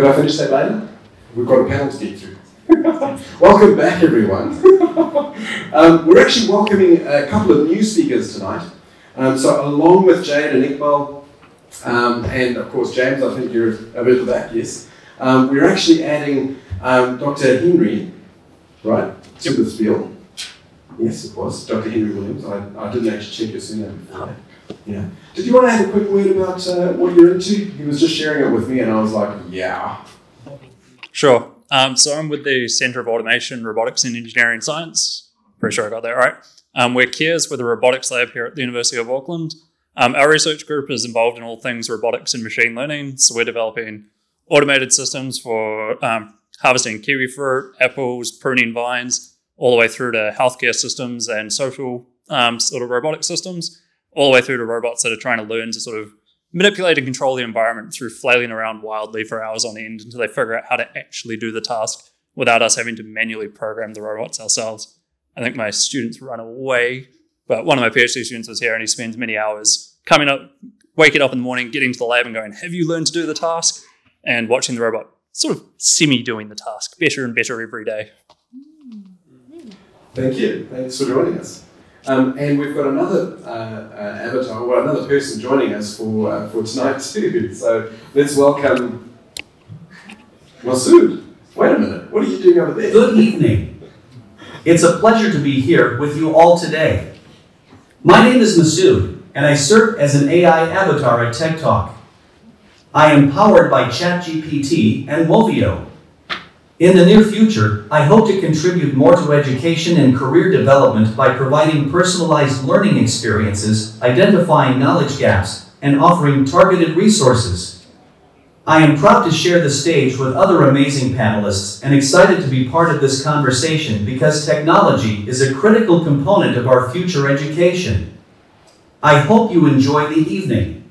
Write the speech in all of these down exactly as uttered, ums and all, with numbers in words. Could I finish that later? We've got a panel to get through. Welcome back, everyone. um, we're actually welcoming a couple of new speakers tonight. Um, so along with Jade and Eghbal, um, and of course James, I think you're a bit back, yes. Um, we're actually adding um, Doctor Henry, right, to the spiel. Yes, it was, Doctor Henry Williams. I, I didn't actually check your surname before. Yeah. Did you want to have a quick word about uh, what you're into? He was just sharing it with me and I was like, yeah. Sure. Um, so I'm with the Center of Automation, Robotics, and Engineering Science. Pretty sure I got that right. Um, we're C A E S with a robotics lab here at the University of Auckland. Um, our research group is involved in all things robotics and machine learning. So we're developing automated systems for um, harvesting kiwi fruit, apples, pruning vines, all the way through to healthcare systems and social um, sort of robotic systems, all the way through to robots that are trying to learn to sort of manipulate and control the environment through flailing around wildly for hours on end until they figure out how to actually do the task without us having to manually program the robots ourselves. I think my students run away, but one of my PhD students was here and he spends many hours coming up, waking up in the morning, getting to the lab and going, have you learned to do the task? And watching the robot sort of semi-doing the task better and better every day. Thank you. Thanks for joining us. Um, and we've got another uh, uh, avatar, well, another person joining us for uh, for tonight too. So let's welcome Masoud. Wait a minute, what are you doing over there? Good evening. It's a pleasure to be here with you all today. My name is Masoud, and I serve as an A I avatar at Tech Talk. I am powered by ChatGPT and Movio. In the near future, I hope to contribute more to education and career development by providing personalized learning experiences, identifying knowledge gaps, and offering targeted resources. I am proud to share the stage with other amazing panelists and excited to be part of this conversation because technology is a critical component of our future education. I hope you enjoy the evening.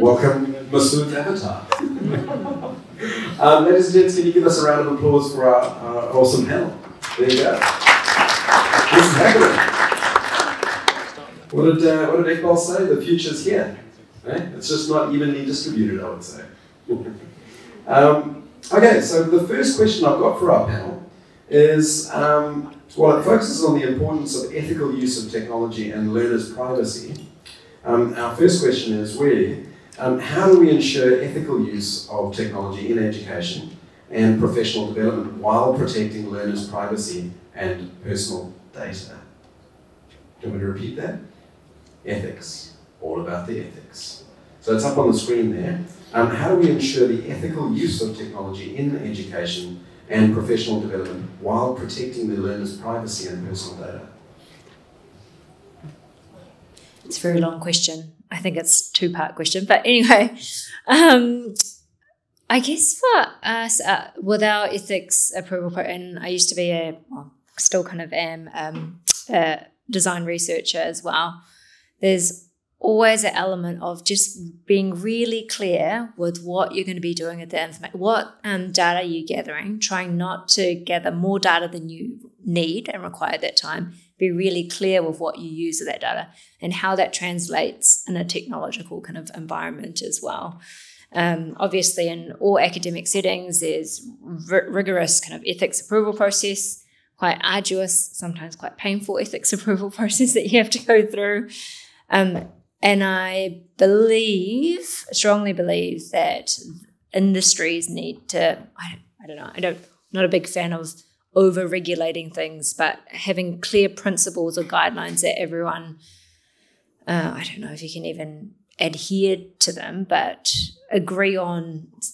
Welcome, Masoud's avatar. Um, ladies and gents, can you give us a round of applause for our, our awesome panel? There you go. This is happening. What did, uh, what did Eghbal say? The future's here. Right? It's just not evenly distributed, I would say. um, okay, so the first question I've got for our panel is, um, well, it focuses on the importance of ethical use of technology and learners' privacy. Um, our first question is where Um, how do we ensure ethical use of technology in education and professional development while protecting learners' privacy and personal data? Do you want me to repeat that? Ethics, all about the ethics. So it's up on the screen there. Um, how do we ensure the ethical use of technology in education and professional development while protecting the learners' privacy and personal data? It's a very long question. I think it's a two-part question, but anyway, um, I guess for us, uh, with our ethics approval, and I used to be a, well, still kind of am, um, a design researcher as well, there's always an element of just being really clear with what you're going to be doing with the information, what um, data you're gathering, trying not to gather more data than you need and require at that time. Be really clear with what you use of that data and how that translates in a technological kind of environment as well. Um, obviously, in all academic settings, there's rigorous kind of ethics approval process, quite arduous, sometimes quite painful ethics approval process that you have to go through. Um, and I believe, strongly believe that industries need to, I don't, I don't know, I don't, I'm not a big fan of over-regulating things, but having clear principles or guidelines that everyone, uh, I don't know if you can even adhere to them, but agree on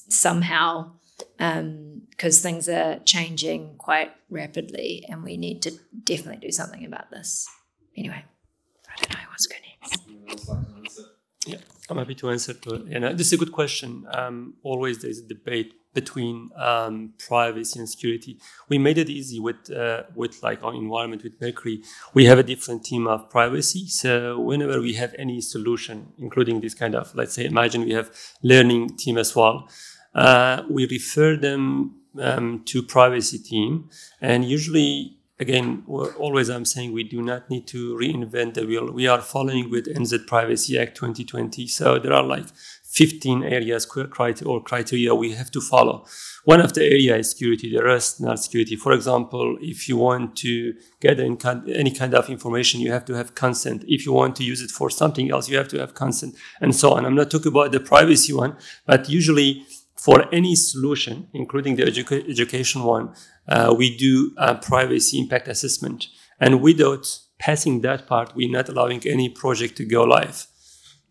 somehow, um, because things are changing quite rapidly and we need to definitely do something about this. Anyway, I don't know what's going next. Yeah, I'm happy to answer to it. And, uh, this is a good question. Um, always there's a debate between um, privacy and security. We made it easy with uh, with like our environment with Mercury. We have a different team of privacy. So whenever we have any solution, including this kind of, let's say, imagine we have learning team as well, uh, we refer them um, to privacy team. And usually, again, always I'm saying we do not need to reinvent the wheel. We are following with N Z Privacy Act twenty twenty. So there are like fifteen areas or criteria we have to follow. One of the area is security, the rest not security. For example, if you want to get any kind of information, you have to have consent. If you want to use it for something else, you have to have consent, and so on. I'm not talking about the privacy one, but usually for any solution, including the educa education one, uh, we do a privacy impact assessment. And without passing that part, we're not allowing any project to go live.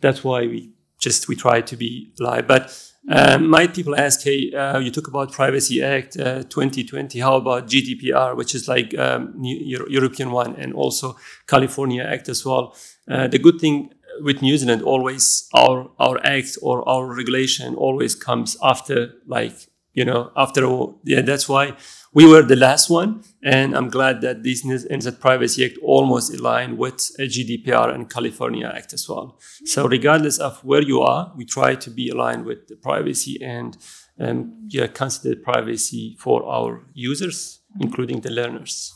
That's why we just, we try to be live. But uh, might people ask, hey, uh, you talk about Privacy Act uh, twenty twenty, how about G D P R, which is like um, Euro European one, and also California Act as well. Uh, the good thing with New Zealand, always our, our act or our regulation always comes after, like, you know, after all. Yeah, that's why we were the last one. And I'm glad that this N Z Privacy Act almost aligned with G D P R and California Act as well. So regardless of where you are, we try to be aligned with the privacy and um, yeah, consider privacy for our users, including the learners.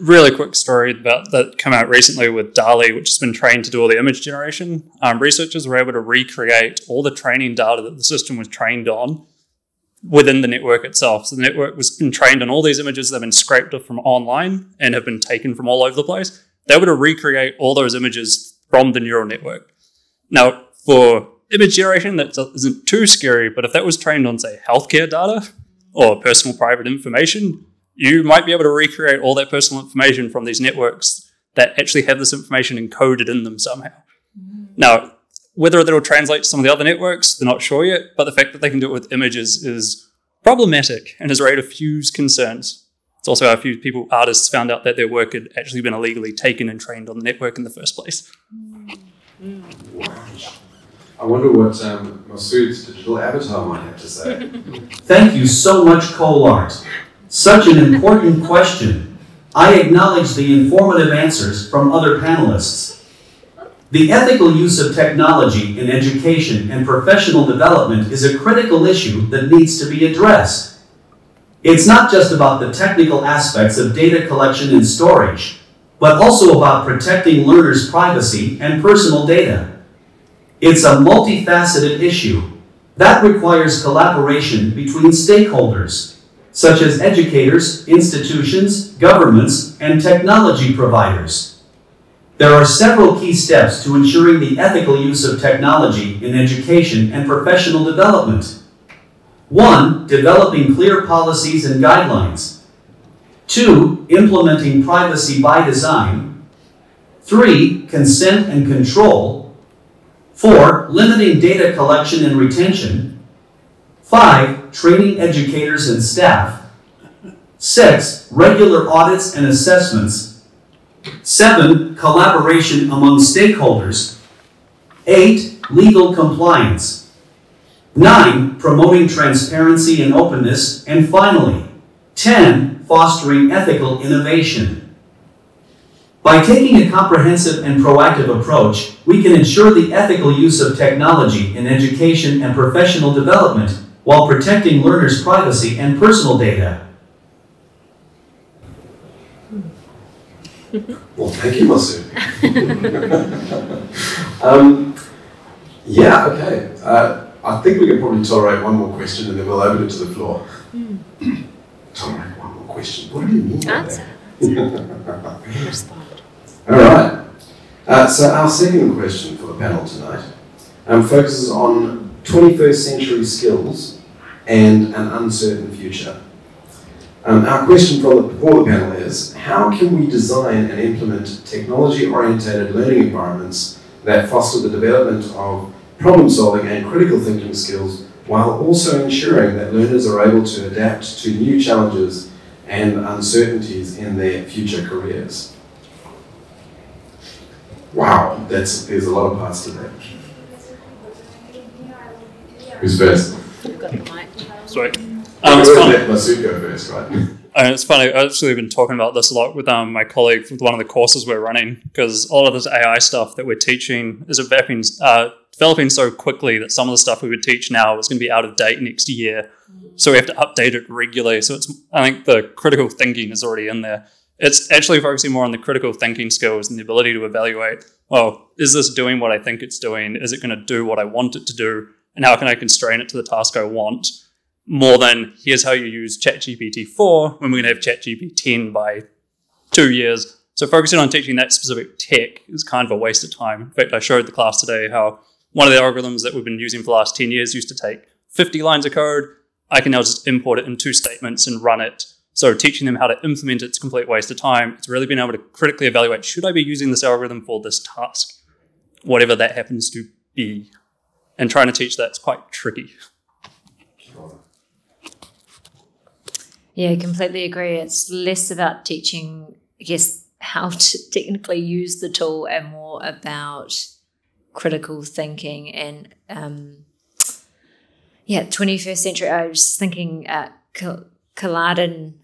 Really quick story about that came out recently with DALL-E, which has been trained to do all the image generation. Um, researchers were able to recreate all the training data that the system was trained on within the network itself. So the network was been trained on all these images that have been scraped up from online and have been taken from all over the place. They were to recreate all those images from the neural network. Now, for image generation, that isn't too scary, but if that was trained on, say, healthcare data or personal private information, you might be able to recreate all that personal information from these networks that actually have this information encoded in them somehow. Now, whether that'll translate to some of the other networks, they're not sure yet, but the fact that they can do it with images is problematic and has raised a few concerns. It's also how a few people, artists, found out that their work had actually been illegally taken and trained on the network in the first place. I wonder what um, Masoud's digital avatar might have to say. Thank you so much, Colart. Such an important question. I acknowledge the informative answers from other panelists. The ethical use of technology in education and professional development is a critical issue that needs to be addressed. It's not just about the technical aspects of data collection and storage, but also about protecting learners' privacy and personal data. It's a multifaceted issue that requires collaboration between stakeholders, such as educators, institutions, governments, and technology providers. There are several key steps to ensuring the ethical use of technology in education and professional development. One, developing clear policies and guidelines. Two, implementing privacy by design. Three, consent and control. Four, limiting data collection and retention. Five, training educators and staff. Six, regular audits and assessments. Seven, collaboration among stakeholders. Eight, legal compliance. Nine, promoting transparency and openness. And finally, ten, fostering ethical innovation. By taking a comprehensive and proactive approach, we can ensure the ethical use of technology in education and professional development, while protecting learners' privacy and personal data. Well, thank you, Masoud. um, yeah, okay. Uh, I think we can probably tolerate one more question and then we'll open it to the floor. Mm. Tolerate one more question. What do you mean? Answer. Respond. All right. Uh, so our second question for the panel tonight um, focuses on twenty-first century skills and an uncertain future. Um, our question for the, for the panel is, how can we design and implement technology-oriented learning environments that foster the development of problem-solving and critical thinking skills while also ensuring that learners are able to adapt to new challenges and uncertainties in their future careers? Wow, that's, there's a lot of parts to that. Who's first? Sorry. Um, it's funny. Masoud go first, right? And it's funny, I've actually been talking about this a lot with um, my colleague with one of the courses we're running, because a lot of this A I stuff that we're teaching is developing, uh, developing so quickly that some of the stuff we would teach now is going to be out of date next year. So we have to update it regularly. So it's, I think the critical thinking is already in there. It's actually focusing more on the critical thinking skills and the ability to evaluate, well, is this doing what I think it's doing? Is it going to do what I want it to do? And how can I constrain it to the task I want? More than here's how you use ChatGPT four when we're going to have ChatGPT ten by two years. So focusing on teaching that specific tech is kind of a waste of time. In fact, I showed the class today how one of the algorithms that we've been using for the last ten years used to take fifty lines of code. I can now just import it in two statements and run it. So teaching them how to implement it's a complete waste of time. It's really being able to critically evaluate, should I be using this algorithm for this task? Whatever that happens to be. And trying to teach that's quite tricky. Yeah, I completely agree. It's less about teaching, I guess, how to technically use the tool and more about critical thinking and, um, yeah, twenty-first century. I was just thinking uh, Culloden,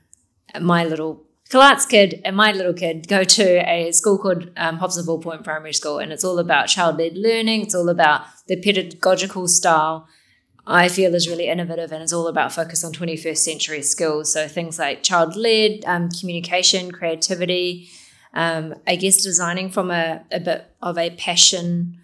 my little, Cullard's kid and my little kid go to a school called um, Hobsonville Point Primary School, and it's all about child-led learning. It's all about the pedagogical style I feel is really innovative, and it's all about focus on twenty-first century skills. So things like child-led, um, communication, creativity, um, I guess designing from a, a bit of a passion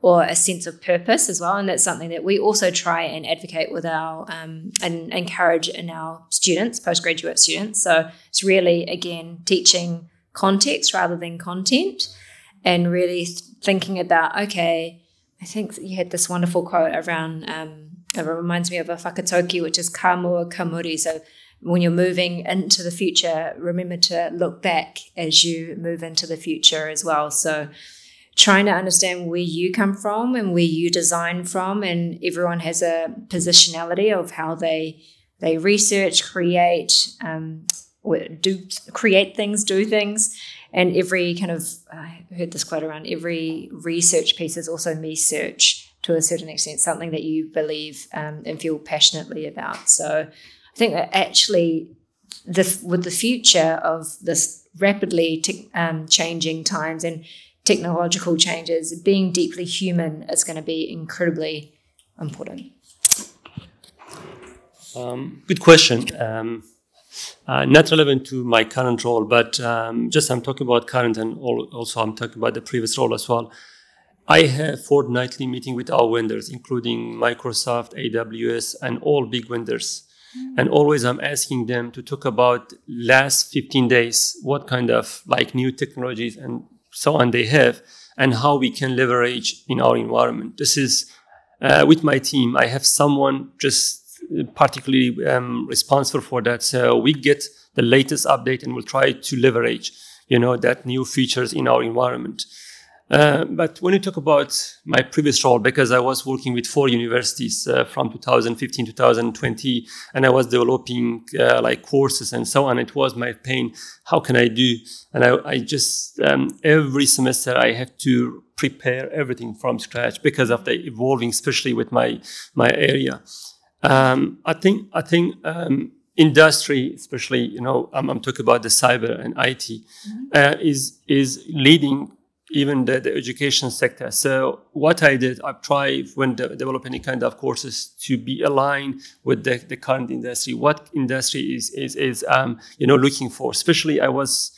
or a sense of purpose as well. And that's something that we also try and advocate with our um, and encourage in our students, postgraduate students. So it's really, again, teaching context rather than content, and really thinking about, okay, I think you had this wonderful quote around, um, it reminds me of a whakatauki, which is kamua kamuri. So when you're moving into the future, remember to look back as you move into the future as well. So trying to understand where you come from and where you design from, and everyone has a positionality of how they they research, create, um, do create things, do things, and every kind of I heard this quote around every research piece is also me search to a certain extent, something that you believe um, and feel passionately about. So I think that actually the with the future of this rapidly um, changing times and technological changes, being deeply human is going to be incredibly important. Um, good question. Um, uh, not relevant to my current role, but um, just I'm talking about current, and all, also I'm talking about the previous role as well. I have fortnightly meeting with our vendors, including Microsoft, A W S, and all big vendors. Mm. And always I'm asking them to talk about last fifteen days, what kind of like new technologies and so on they have, and how we can leverage in our environment. This is uh, with my team. I have someone just particularly um, responsible for that. So we get the latest update and we'll try to leverage, you know, that new features in our environment. Uh, but when you talk about my previous role, because I was working with four universities uh, from two thousand fifteen to two thousand twenty, and I was developing uh, like courses and so on. It was my pain. How can I do? And I, I just um, every semester I have to prepare everything from scratch because of the evolving, especially with my my area. Um, I think I think um, industry, especially you know, I'm, I'm talking about the cyber and I T, mm-hmm. uh, is is leading. Even the, the education sector. So what I did, I try when de developing any kind of courses to be aligned with the, the current industry. What industry is is is um you know looking for? Especially I was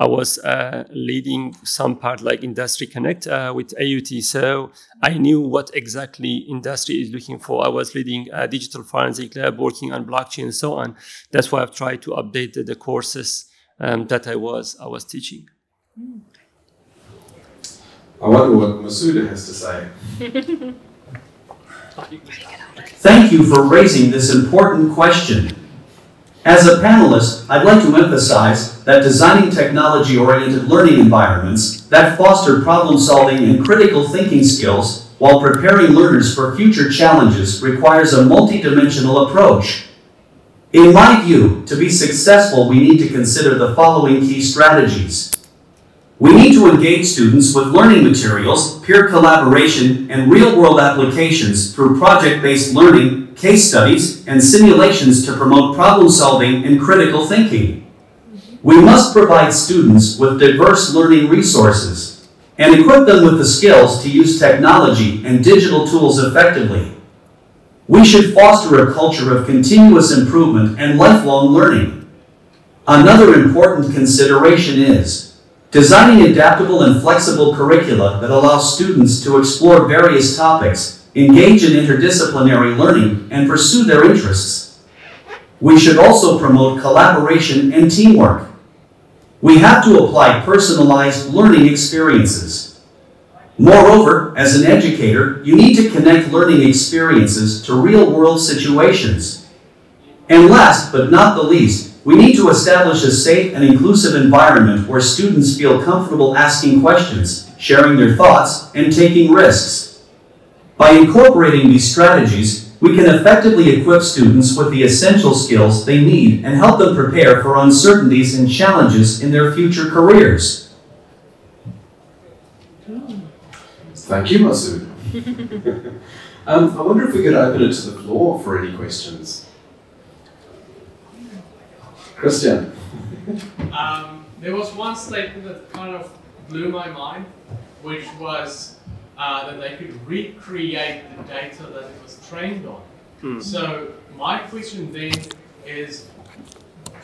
I was uh, leading some part like Industry Connect uh, with A U T. So I knew what exactly industry is looking for. I was leading a digital forensic lab, working on blockchain and so on. That's why I've tried to update the, the courses um, that I was I was teaching. Mm. I wonder what Masoud has to say. Thank you for raising this important question. As a panelist, I'd like to emphasize that designing technology-oriented learning environments that foster problem-solving and critical thinking skills while preparing learners for future challenges requires a multidimensional approach. In my view, to be successful, we need to consider the following key strategies. We need to engage students with learning materials, peer collaboration, and real-world applications through project-based learning, case studies, and simulations to promote problem-solving and critical thinking. We must provide students with diverse learning resources and equip them with the skills to use technology and digital tools effectively. We should foster a culture of continuous improvement and lifelong learning. Another important consideration is designing adaptable and flexible curricula that allow students to explore various topics, engage in interdisciplinary learning, and pursue their interests. We should also promote collaboration and teamwork. We have to apply personalized learning experiences. Moreover, as an educator, you need to connect learning experiences to real-world situations. And last but not the least, we need to establish a safe and inclusive environment where students feel comfortable asking questions, sharing their thoughts, and taking risks. By incorporating these strategies, we can effectively equip students with the essential skills they need and help them prepare for uncertainties and challenges in their future careers. Thank you, Masoud. um, I wonder if we could open it to the floor for any questions. Christian. um, there was one statement that kind of blew my mind, which was uh, that they could recreate the data that it was trained on. Mm. So my question then is,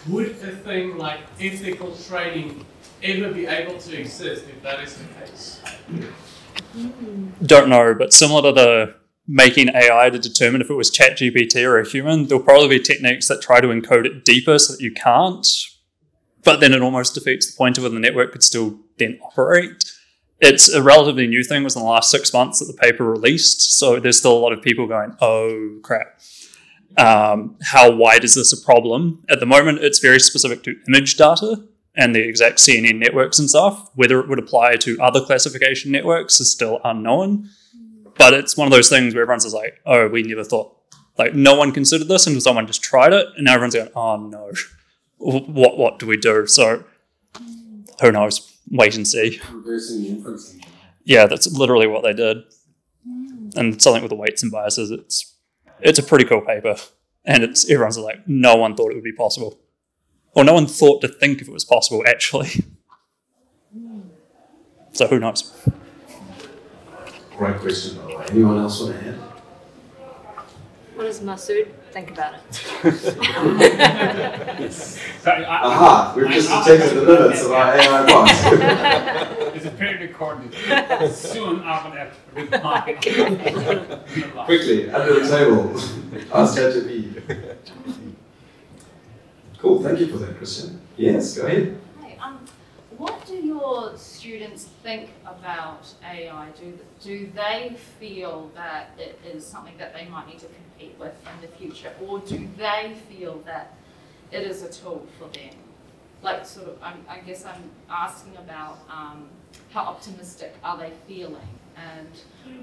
would a thing like ethical trading ever be able to exist if that is the case? Don't know, but similar to the making A I to determine if it was ChatGPT or a human, there'll probably be techniques that try to encode it deeper so that you can't, but then it almost defeats the point of whether the network could still then operate. It's a relatively new thing, was in the last six months that the paper released, so there's still a lot of people going, oh crap, um, how wide is this a problem? At the moment, it's very specific to image data and the exact C N N networks and stuff. Whether it would apply to other classification networks is still unknown. But it's one of those things where everyone's just like, oh, we never thought, like no one considered this until someone just tried it. And now everyone's going, oh no, what, what do we do? So who knows? Wait and see. Reversing the inference. Yeah, that's literally what they did. And something with the weights and biases, it's, it's a pretty cool paper. And it's everyone's like, no one thought it would be possible. Or no one thought to think if it was possible, actually. So who knows? Great question, by the way. Anyone else want to add? What does Masoud think about it? Yes. Sorry, I, Aha, we've I, just I, detected I, the limits of our A I box. It's a pre-recorded. Soon I'll have to reply. Quickly, under the table. Ask ChatGPT. Cool, thank you for that, Christian. Yes, go ahead. Hey, um, what do your students think about A I? Do, do they feel that it is something that they might need to compete with in the future? Or do they feel that it is a tool for them? Like sort of, I'm, I guess I'm asking about um, how optimistic are they feeling? And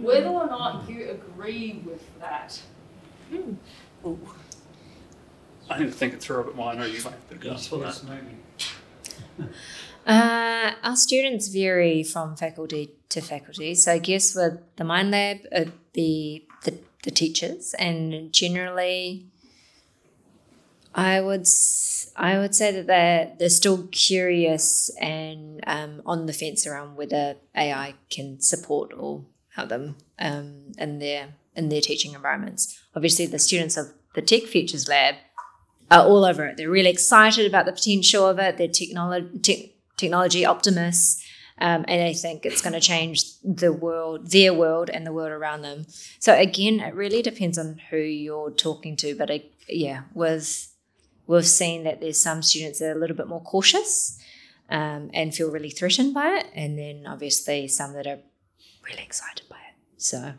whether or not you agree with that. Mm. Ooh. I didn't think it through a bit more. I know you might pick up for that. Uh, our students vary from faculty to faculty. So I guess with the Mind Lab, it'd be the, the teachers, and generally, I would I would say that they're they're still curious and um, on the fence around whether A I can support or help them um, in their in their teaching environments. Obviously, the students of the Tech Futures Lab are all over it. They're really excited about the potential of it. They're technolo te technology optimists, um, and they think it's going to change the world, their world, and the world around them. So again, it really depends on who you're talking to. But I, yeah, with we've seen that there's some students that are a little bit more cautious um, and feel really threatened by it, and then obviously some that are really excited by it. So,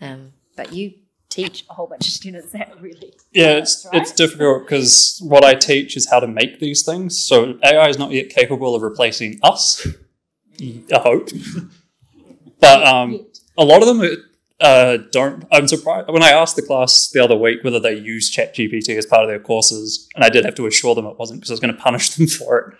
um, but you teach a whole bunch of students that really. Yeah, it's, right? It's difficult because what I teach is how to make these things. So A I is not yet capable of replacing us, I hope. But um, a lot of them uh, don't. I'm surprised. When I asked the class the other week whether they use ChatGPT as part of their courses, and I did have to assure them it wasn't because I was going to punish them for it,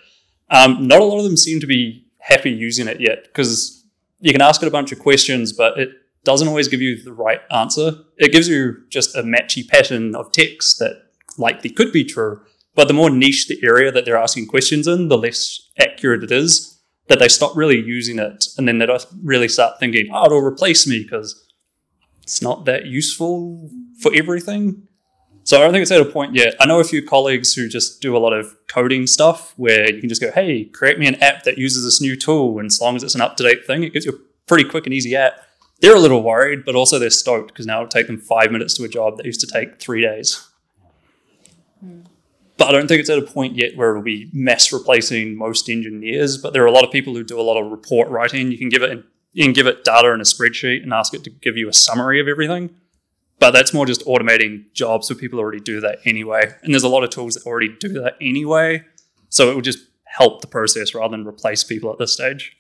um, not a lot of them seem to be happy using it yet, because you can ask it a bunch of questions, but it doesn't always give you the right answer. It gives you just a matchy pattern of text that likely could be true, but the more niche the area that they're asking questions in, the less accurate it is, that they stop really using it, and then they don't really start thinking, oh, it'll replace me, because it's not that useful for everything. So I don't think it's at a point yet. I know a few colleagues who just do a lot of coding stuff where you can just go, hey, create me an app that uses this new tool. And as long as it's an up-to-date thing, it gives you a pretty quick and easy app. They're a little worried, but also they're stoked because now it'll take them five minutes to a job that used to take three days. Mm. But I don't think it's at a point yet where it'll be mass replacing most engineers. But there are a lot of people who do a lot of report writing. You can give it, you can give it data in a spreadsheet and ask it to give you a summary of everything. But that's more just automating jobs where people already do that anyway. And there's a lot of tools that already do that anyway. So it will just help the process rather than replace people at this stage.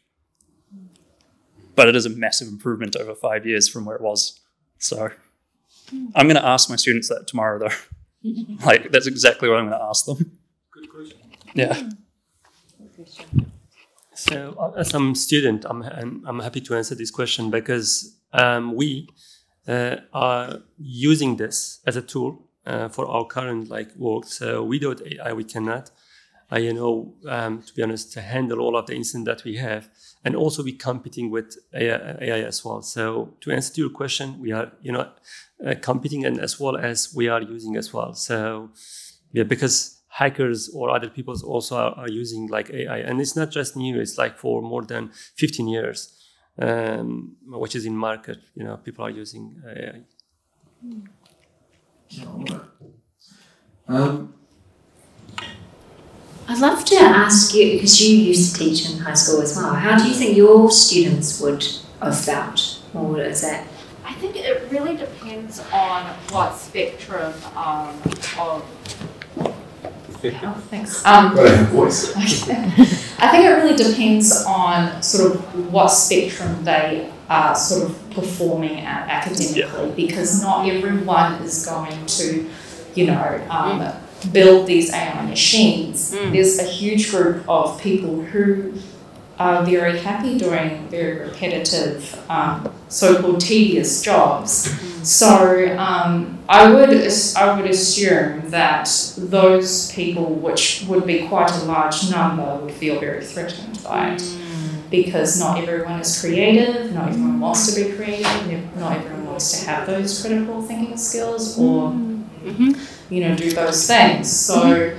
But it is a massive improvement over five years from where it was. So I'm going to ask my students that tomorrow, though. Like, that's exactly what I'm going to ask them. Good question. Yeah. Good question. So as I'm a student, I'm, I'm happy to answer this question because um, we uh, are using this as a tool uh, for our current like work. So without A I, we cannot, uh, you know, um, to be honest, to handle all of the incidents that we have. And also we're competing with A I as well. So to answer to your question, we are, you know, uh, competing and as well as we are using as well. So yeah, because hackers or other people also are, are using like A I. And it's not just new, it's like for more than fifteen years, um, which is in market, you know, people are using A I. Um, I'd love to ask you, because you used to teach in high school as well, how do you think your students would have felt? Or is that? I think it really depends on what spectrum um, of... Yeah, thanks. Um, voice. Okay. I think it really depends on sort of what spectrum they are sort of performing at academically, yeah. Because not everyone is going to, you know, um, mm. build these A I machines. Mm. There's a huge group of people who are very happy doing very repetitive, um, so-called tedious jobs. Mm. So um, I would I would assume that those people, which would be quite a large number, would feel very threatened by it, mm. because not everyone is creative, not everyone wants to be creative, not everyone wants to have those critical thinking skills or mm-hmm. you know, do those things. So mm-hmm.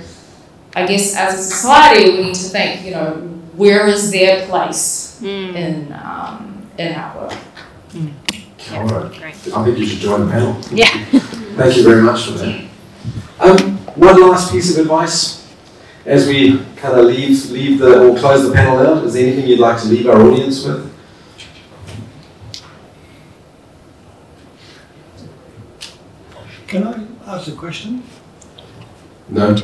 I guess as a society, we need to think, you know, where is their place mm. in um, in our work? Mm. Yeah, all right. Great. I think you should join the panel. Yeah. Thank you very much for that. Um, one last piece of advice as we kind of leave leave the or close the panel out. Is there anything you'd like to leave our audience with? Can I ask a question? No.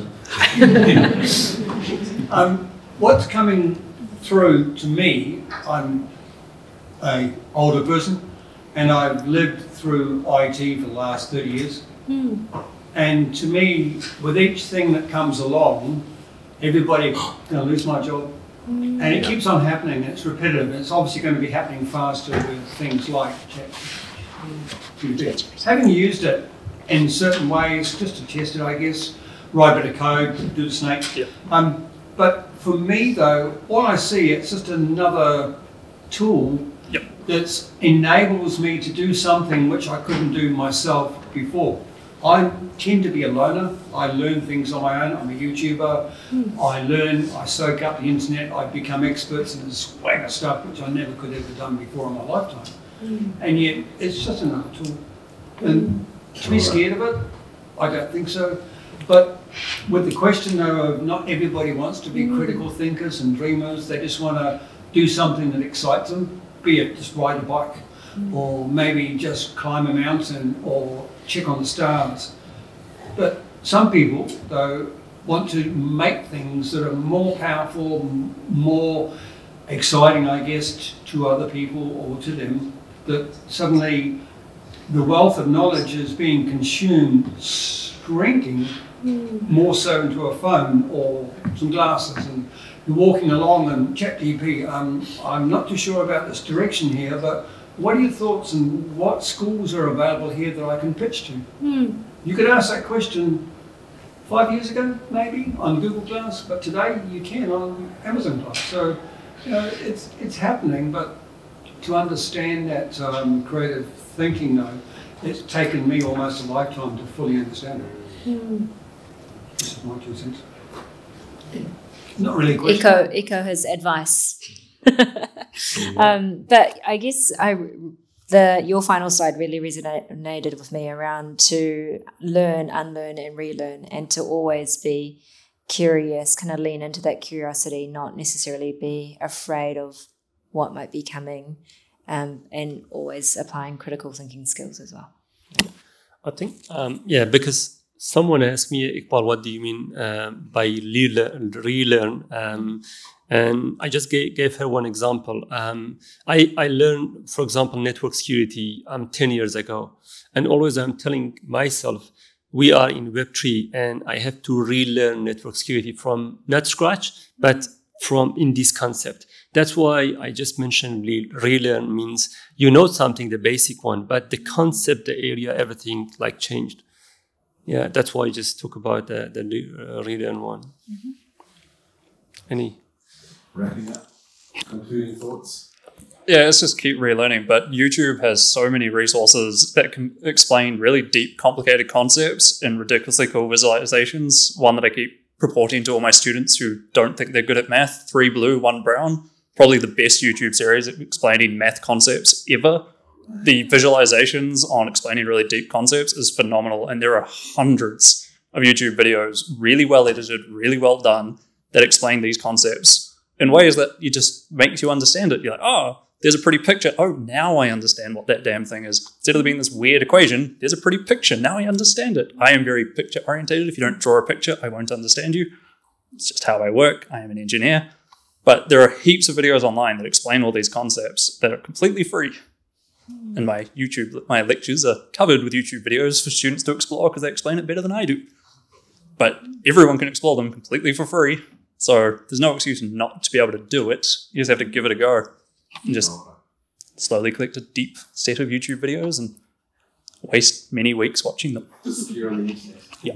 um, what's coming through to me, I'm an older person and I've lived through I T for the last thirty years. Mm. And to me, with each thing that comes along, everybody's going to lose my job. Mm. And it keeps on happening, it's repetitive. It's obviously going to be happening faster with things like ChatGPT. Having used it in certain ways, just to test it, I guess, write a bit of code, do the snake. Yeah. Um, but for me, though, all I see, it's just another tool yep. that enables me to do something which I couldn't do myself before. I tend to be a loner. I learn things on my own. I'm a YouTuber. Mm. I learn, I soak up the internet. I become experts in this swag of stuff, which I never could have done before in my lifetime. Mm. And yet, it's just another tool. And to be scared of it? I don't think so. But with the question though of not everybody wants to be mm. critical thinkers and dreamers, they just want to do something that excites them, be it just ride a bike, mm. or maybe just climb a mountain or check on the stars. But some people though want to make things that are more powerful, more exciting, I guess, to other people or to them, that suddenly the wealth of knowledge is being consumed, shrinking mm. more so into a phone or some glasses, and you're walking along and ChatGPT, um, I'm not too sure about this direction here, but what are your thoughts and what schools are available here that I can pitch to? Mm. You could ask that question five years ago, maybe, on Google Glass, but today you can on Amazon Glass. So, you know, it's, it's happening, but to understand that um, creative thinking though, it's taken me almost a lifetime to fully understand it. Mm. Just my two cents. Not really a question. Echo, echo his advice. um, but I guess I, the your final slide really resonated with me around to learn, unlearn, and relearn, and to always be curious, kind of lean into that curiosity, not necessarily be afraid of what might be coming, um, and always applying critical thinking skills as well. I think, um, yeah, because someone asked me, Eghbal, what do you mean uh, by relearn? relearn? Um, and I just gave, gave her one example. Um, I, I learned, for example, network security um, ten years ago. And always I'm telling myself, we are in Web three and I have to relearn network security from not scratch, but from in this concept. That's why I just mentioned relearn means you know something, the basic one, but the concept, the area, everything like changed. Yeah, that's why I just talk about the, the uh, relearn one. Mm-hmm. Any? Wrapping up, concluding thoughts? Yeah, let's just keep relearning. But YouTube has so many resources that can explain really deep, complicated concepts in ridiculously cool visualizations. One that I keep purporting to all my students who don't think they're good at math, Three Blue, One Brown, probably the best YouTube series explaining math concepts ever. The visualizations on explaining really deep concepts is phenomenal, and there are hundreds of YouTube videos, really well edited, really well done, that explain these concepts in ways that you just makes you understand it. You're like, oh, there's a pretty picture. Oh, now I understand what that damn thing is. Instead of being this weird equation, there's a pretty picture. Now I understand it. I am very picture orientated. If you don't draw a picture, I won't understand you. It's just how I work. I am an engineer. But there are heaps of videos online that explain all these concepts that are completely free. And my YouTube, my lectures are covered with YouTube videos for students to explore because they explain it better than I do. But everyone can explore them completely for free. So there's no excuse not to be able to do it. You just have to give it a go. And just slowly collect a deep set of YouTube videos and waste many weeks watching them. Disappear on the internet. Yeah.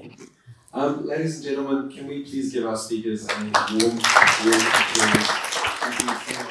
Um, ladies and gentlemen, can we please give our speakers a warm, warm, warm, warm